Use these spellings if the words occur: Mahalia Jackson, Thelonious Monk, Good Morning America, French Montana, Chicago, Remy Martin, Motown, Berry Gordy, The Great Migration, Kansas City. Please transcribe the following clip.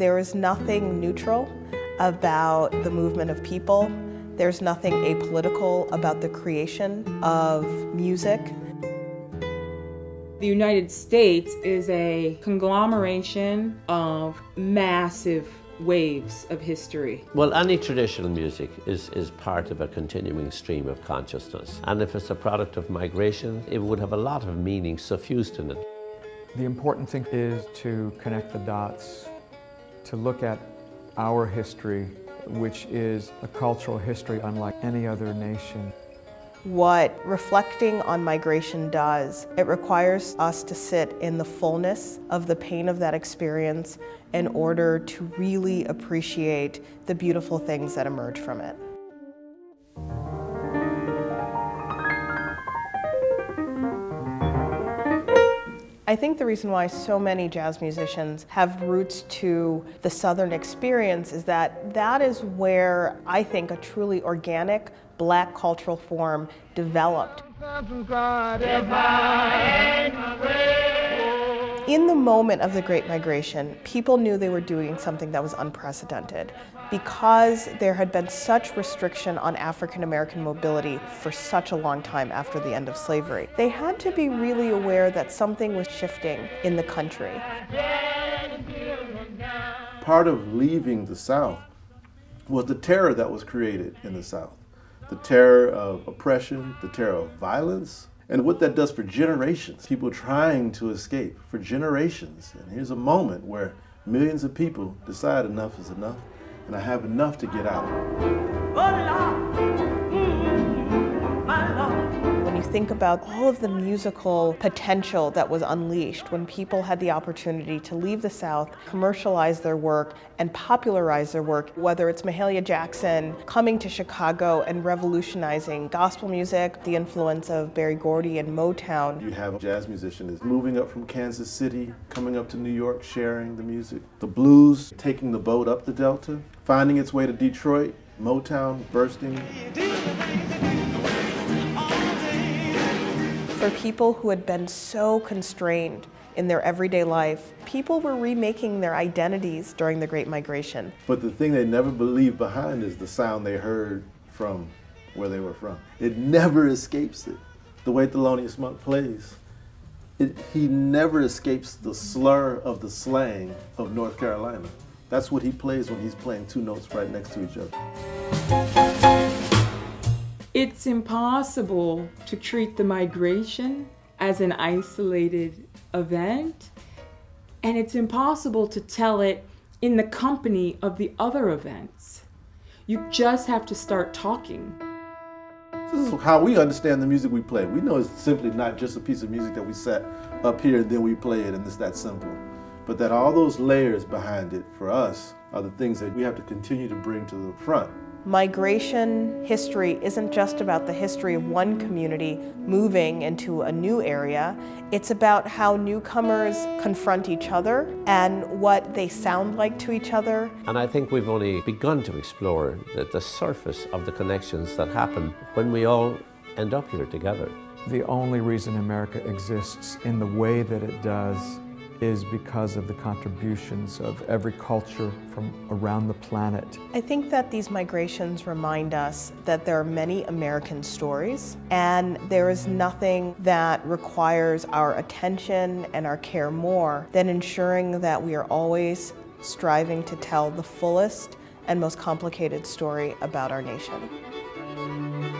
There is nothing neutral about the movement of people. There's nothing apolitical about the creation of music. The United States is a conglomeration of massive waves of history. Well, any traditional music is part of a continuing stream of consciousness. And if it's a product of migration, it would have a lot of meaning suffused in it. The important thing is to connect the dots, to look at our history, which is a cultural history unlike any other nation. What reflecting on migration does, it requires us to sit in the fullness of the pain of that experience in order to really appreciate the beautiful things that emerge from it. I think the reason why so many jazz musicians have roots to the Southern experience is that that is where I think a truly organic Black cultural form developed. In the moment of the Great Migration, people knew they were doing something that was unprecedented because there had been such restriction on African American mobility for such a long time after the end of slavery. They had to be really aware that something was shifting in the country. Part of leaving the South was the terror that was created in the South. The terror of oppression, the terror of violence, and what that does for generations, people trying to escape for generations. And here's a moment where millions of people decide enough is enough, and I have enough to get out. When you think about all of the musical potential that was unleashed when people had the opportunity to leave the South, commercialize their work, and popularize their work, whether it's Mahalia Jackson coming to Chicago and revolutionizing gospel music, the influence of Berry Gordy and Motown. You have a jazz musician that's moving up from Kansas City, coming up to New York, sharing the music. The blues, taking the boat up the Delta, finding its way to Detroit, Motown bursting. For people who had been so constrained in their everyday life, people were remaking their identities during the Great Migration. But the thing they never believed behind is the sound they heard from where they were from. It never escapes it. The way Thelonious Monk plays, he never escapes the slur of the slang of North Carolina. That's what he plays when he's playing two notes right next to each other. It's impossible to treat the migration as an isolated event, and it's impossible to tell it in the company of the other events. You just have to start talking. This is how we understand the music we play. We know it's simply not just a piece of music that we set up here and then we play it and it's that simple, but that all those layers behind it for us are the things that we have to continue to bring to the front. Migration history isn't just about the history of one community moving into a new area. It's about how newcomers confront each other and what they sound like to each other. And I think we've only begun to explore the surface of the connections that happen when we all end up here together. The only reason America exists in the way that it does is because of the contributions of every culture from around the planet. I think that these migrations remind us that there are many American stories, and there is nothing that requires our attention and our care more than ensuring that we are always striving to tell the fullest and most complicated story about our nation.